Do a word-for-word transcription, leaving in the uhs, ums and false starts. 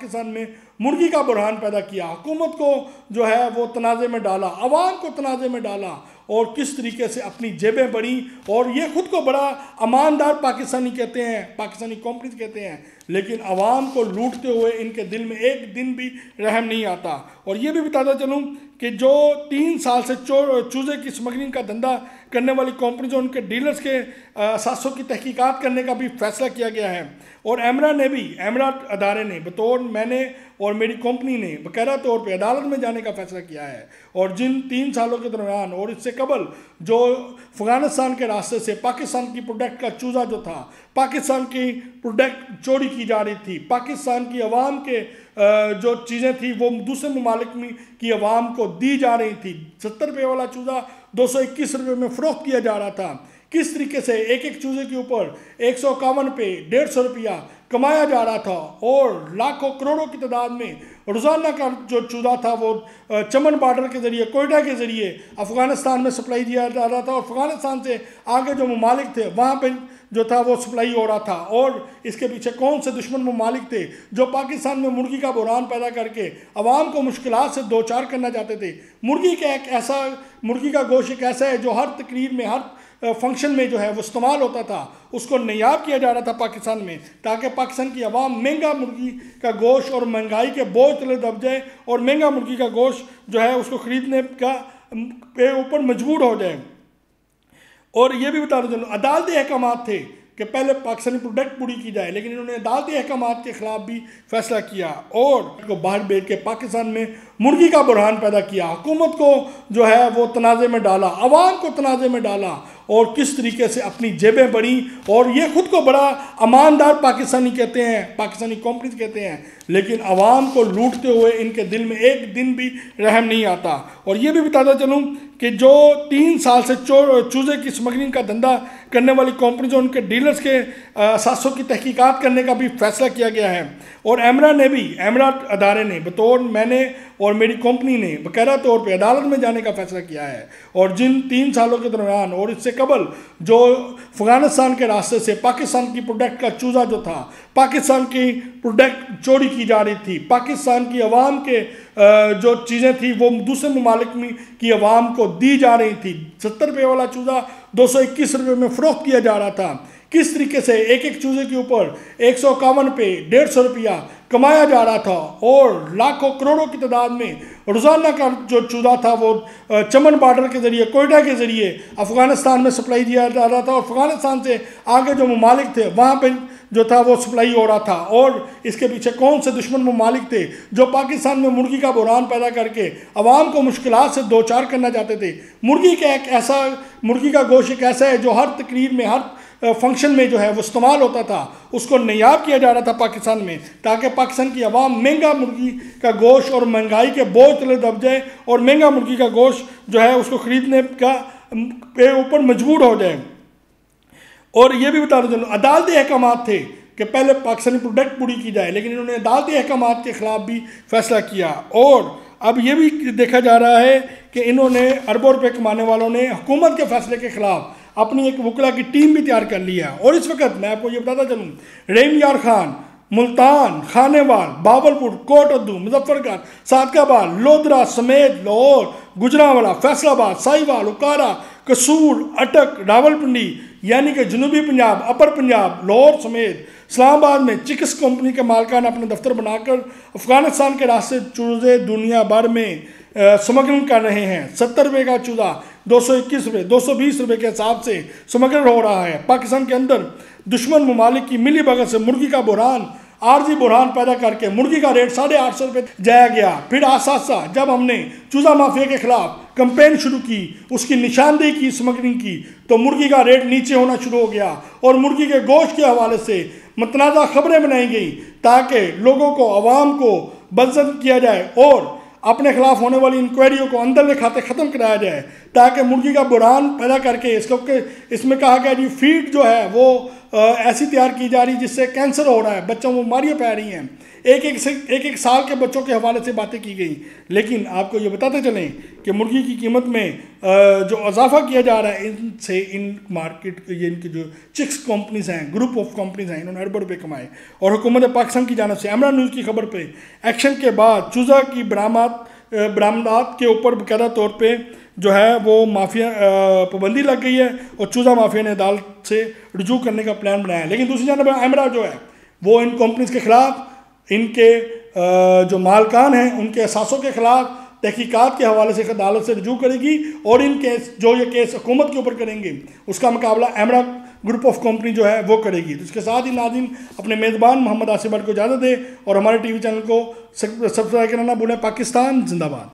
पाकिस्तान में मुर्गी का बुरहान पैदा किया, हुकूमत को जो है वो तनाज़े में डाला, आवाम को तनाज़े में डाला और किस तरीके से अपनी जेबें बढ़ी। और ये ख़ुद को बड़ा ईमानदार पाकिस्तानी कहते हैं, पाकिस्तानी कॉम्प्लेक्स कहते हैं, लेकिन आवाम को लूटते हुए इनके दिल में एक दिन भी रहम नहीं आता। और ये भी बताता चलूँ कि जो तीन साल से चूज़े की स्मगलिंग का धंधा करने वाली कंपनीज और उनके डीलर्स के असासों की तहकीकात करने का भी फैसला किया गया है। और एमरा ने भी, एमरा अदारे ने बतौर मैंने और मेरी कंपनी ने बकायदा तौर पे अदालत में जाने का फैसला किया है। और जिन तीन सालों के दरमियान और इससे कबल जो अफगानिस्तान के रास्ते से पाकिस्तान की प्रोडक्ट का चूज़ा जो था, पाकिस्तान की प्रोडक्ट चोरी की जा रही थी, पाकिस्तान की आवाम के जो चीज़ें थी वो दूसरे ममालिक में की आवाम को दी जा रही थी, सत्तर रुपये वाला चूज़ा दो सौ इक्कीस रुपये में फ़रोख्त किया जा रहा था। किस तरीके से एक एक चूज़े के ऊपर एक सौ इक्यावन पे डेढ़ सौ रुपया कमाया जा रहा था और लाखों करोड़ों की तादाद में रोज़ाना का जो चूज़ा था वो चमन बॉर्डर के ज़रिए, कोयटा के ज़रिए अफ़गानिस्तान में सप्लाई दिया जा रहा था और अफ़गानिस्तान से आगे जो ममालिक थे वहाँ पर जो था वो सप्लाई हो रहा था। और इसके पीछे कौन से दुश्मन ममालिक थे जो पाकिस्तान में मुर्गी का बुरहान पैदा करके आवाम को मुश्किलात से दो चार करना चाहते थे। मुर्गी का एक ऐसा, मुर्गी का गोश्त एक ऐसा है जो हर तकरीर में, हर फंक्शन में जो है वो इस्तेमाल होता था, उसको नयाब किया जा रहा था पाकिस्तान में, ताकि पाकिस्तान की आवाम महंगा मुर्गी का गोश्त और महंगाई के बोझ तले दब जाए और महंगा मुर्गी का गोश्त जो है उसको ख़रीदने का पे ऊपर मजबूर हो जाए। और ये भी बता दूँ, अदालती अहकाम थे कि पहले पाकिस्तानी प्रोडक्ट पूरी की जाए, लेकिन इन्होंने अदालती अहकाम के ख़िलाफ़ भी फैसला किया और उनको बाहर भेज के पाकिस्तान में मुर्गी का बुरहान पैदा किया, हुकूमत को जो है वो तनाज़े में डाला, आवाम को तनाज़े में डाला और किस तरीके से अपनी जेबें बढ़ी। और ये ख़ुद को बड़ा ईमानदार पाकिस्तानी कहते हैं, पाकिस्तानी कॉम्प्लेक्स कहते हैं, लेकिन आवाम को लूटते हुए इनके दिल में एक दिन भी रहम नहीं आता। और ये भी बताता चलूँ कि जो तीन साल से चूज़े की स्मगलिंग का धंधा करने वाली कंपनीज और उनके डीलर्स के असासों की तहकीकात करने का भी फैसला किया गया है। और एमरा ने भी, एमरा अदारे ने बतौर मैंने और मेरी कंपनी ने बकायदा तौर पे अदालत में जाने का फैसला किया है। और जिन तीन सालों के दरमियान और इससे कबल जो अफगानिस्तान के रास्ते से पाकिस्तान की प्रोडक्ट का चूज़ा जो था, पाकिस्तान की प्रोडक्ट चोरी की जा रही थी, पाकिस्तान की आवाम के जो चीज़ें थी वो दूसरे ममालिक में की आवाम को दी जा रही थी, सत्तर रुपये वाला चूज़ा दो सौ इक्कीस रुपये में फ़रोख्त किया जा रहा था। किस तरीके से एक एक चूज़े के ऊपर एक सौ इक्यावन पे डेढ़ सौ रुपया कमाया जा रहा था और लाखों करोड़ों की तादाद में रोज़ाना का जो चूज़ा था वो चमन बॉर्डर के ज़रिए, कोयटा के ज़रिए अफ़गानिस्तान में सप्लाई दिया जा रहा था और अफ़गानिस्तान से आगे जो ममालिक थे वहाँ पर जो था वो सप्लाई हो रहा था। और इसके पीछे कौन से दुश्मन ममालिक थे जो पाकिस्तान में मुर्गी का बुरहान पैदा करके आवाम को मुश्किलात से दो चार करना चाहते थे। मुर्गी का एक ऐसा, मुर्गी का गोश्त एक ऐसा है जो हर तकरीर में, हर फंक्शन में जो है वो इस्तेमाल होता था, उसको नयाब किया जा रहा था पाकिस्तान में, ताकि पाकिस्तान की आवाम महंगा मुर्गी का गोश्त और महंगाई के बोझ तले दब जाए और महंगा मुर्गी का गोश्त जो है उसको ख़रीदने का पे ऊपर मजबूर हो जाए। और ये भी बता दूँ, अदालती अहकाम थे कि पहले पाकिस्तानी प्रोडक्ट पूरी की जाए, लेकिन इन्होंने अदालती अहकाम के ख़िलाफ़ भी फैसला किया। और अब ये भी देखा जा रहा है कि इन्होंने अरबों रुपये कमाने वालों ने हुकूमत के फैसले के ख़िलाफ़ अपनी एक वकला की टीम भी तैयार कर ली है। और इस वक्त मैं आपको ये बताता चलूँ, रेम यार खान, मुल्तान, खानेवाल, भावलपुर, कोट अद्दू, मुजफ्फरगढ़, सादिकाबाद, लोधरा समेत लाहौर, गुजरांवाला, फैसलाबाद, साहिवाल, उकारा, कसूर, अटक, रावलपिंडी यानी कि जनूबी पंजाब, अपर पंजाब, लाहौर समेत इस्लामाबाद में चिक्स कंपनी के मालिकान अपने दफ्तर बनाकर अफगानिस्तान के रास्ते चूज़े दुनिया भर में स्मगलिंग कर रहे हैं। सत्तर रुपये का चूज़ा दो सौ इक्कीस रुपये दो सौ बीस रुपये के हिसाब से स्मगल हो रहा है। पाकिस्तान के अंदर दुश्मन ममालिक की मिली भगत से मुर्गी का बुरहान, आर्जी बुरहान पैदा करके मुर्गी का रेट साढ़े आठ सौ रुपये जाया गया। फिर आसासा जब हमने चूज़ा माफिया के ख़िलाफ़ कंपेन शुरू की, उसकी निशानदेही की, स्मगलिंग की, तो मुर्गी का रेट नीचे होना शुरू हो गया और मुर्गी के गोश्त के हवाले से मतनाज़ा खबरें बनाई गई ताकि लोगों को, आवाम को बदज़न किया जाए और अपने खिलाफ होने वाली इंक्वायरियों को अंदर ले खाते ख़त्म कराया जाए, ताकि मुर्गी का बुरहान पैदा करके इसको, इसमें कहा गया जी फीड जो है वो ऐसी तैयार की जा रही जिससे कैंसर हो रहा है, बच्चों को बीमारियाँ पै रही हैं। एक एक से एक एक साल के बच्चों के हवाले से बातें की गई, लेकिन आपको ये बताते चलें कि मुर्गी की कीमत में जो इजाफा किया जा रहा है, इनसे इन मार्केट ये इनकी जो चिक्स कंपनीज़ हैं, ग्रुप ऑफ कंपनीज़ हैं, इन्होंने अरबों रुपये कमाए। और हुकूमत पाकिस्तान की जानब से इमरान न्यूज़ की खबर पर एक्शन के बाद चूज़ा की बरामद बरामदात के ऊपर बाकायदा तौर पे जो है वो माफिया पाबंदी लग गई है और चूज़ा माफिया ने अदालत से रजू करने का प्लान बनाया। लेकिन दूसरी जानब एमरा जो है वो इन कंपनीज़ के ख़िलाफ़, इनके जो मालकान हैं उनके असासों के ख़िलाफ़ तहकीकात के हवाले से अदालत से रजू करेगी और इन केस जो ये केस हुकूमत के ऊपर करेंगे उसका मुकाबला एमरा ग्रुप ऑफ कंपनी जो है वो करेगी। तो इसके साथ ही नाज़रीन अपने मेज़बान मोहम्मद आसिफ बर्क को इजाज़त दे और हमारे टी वी चैनल को सब्सक्राइब करना ना भूलें। पाकिस्तान जिंदाबाद।